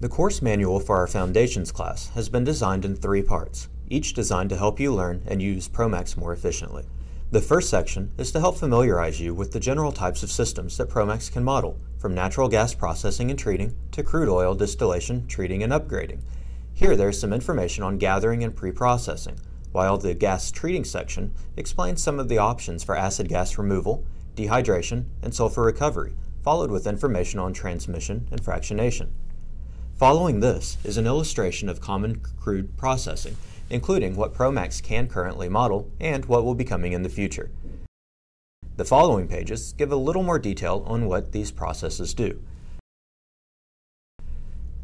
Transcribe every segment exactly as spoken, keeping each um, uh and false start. The course manual for our Foundations class has been designed in three parts, each designed to help you learn and use ProMax more efficiently. The first section is to help familiarize you with the general types of systems that ProMax can model, from natural gas processing and treating to crude oil distillation, treating, and upgrading. Here there is some information on gathering and pre-processing, while the gas treating section explains some of the options for acid gas removal, dehydration, and sulfur recovery, followed with information on transmission and fractionation. Following this is an illustration of common crude processing, including what ProMax can currently model and what will be coming in the future. The following pages give a little more detail on what these processes do.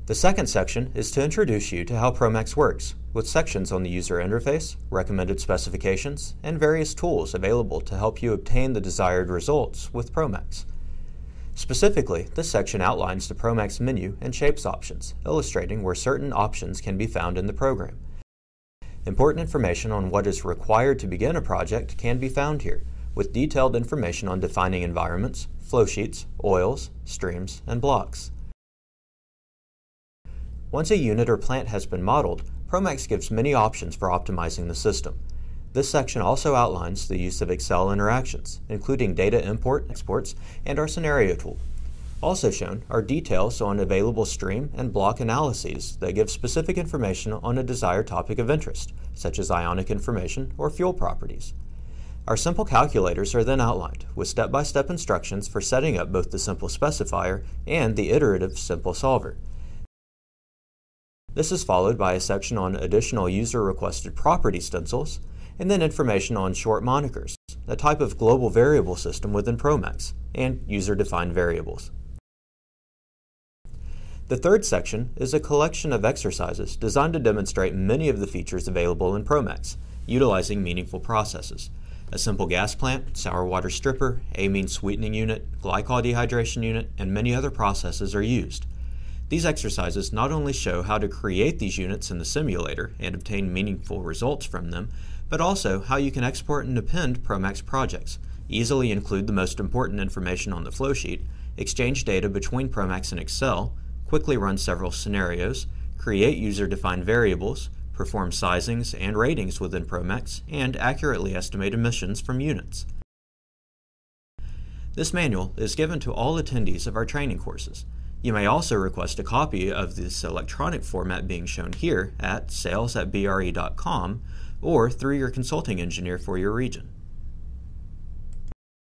The second section is to introduce you to how ProMax works, with sections on the user interface, recommended specifications, and various tools available to help you obtain the desired results with ProMax. Specifically, this section outlines the ProMax menu and shapes options, illustrating where certain options can be found in the program. Important information on what is required to begin a project can be found here, with detailed information on defining environments, flow sheets, oils, streams, and blocks. Once a unit or plant has been modeled, ProMax gives many options for optimizing the system. This section also outlines the use of Excel interactions, including data import, exports, and our scenario tool. Also shown are details on available stream and block analyses that give specific information on a desired topic of interest, such as ionic information or fuel properties. Our simple calculators are then outlined, with step-by-step instructions for setting up both the simple specifier and the iterative simple solver. This is followed by a section on additional user-requested property stencils, and then information on short monikers, a type of global variable system within ProMax, and user-defined variables. The third section is a collection of exercises designed to demonstrate many of the features available in ProMax, utilizing meaningful processes: a simple gas plant, sour water stripper, amine sweetening unit, glycol dehydration unit, and many other processes are used. These exercises not only show how to create these units in the simulator and obtain meaningful results from them, but also how you can export and append ProMax projects, easily include the most important information on the flow sheet, exchange data between ProMax and Excel, quickly run several scenarios, create user-defined variables, perform sizings and ratings within ProMax, and accurately estimate emissions from units. This manual is given to all attendees of our training courses. You may also request a copy of this electronic format being shown here at sales at b r e dot com or through your consulting engineer for your region.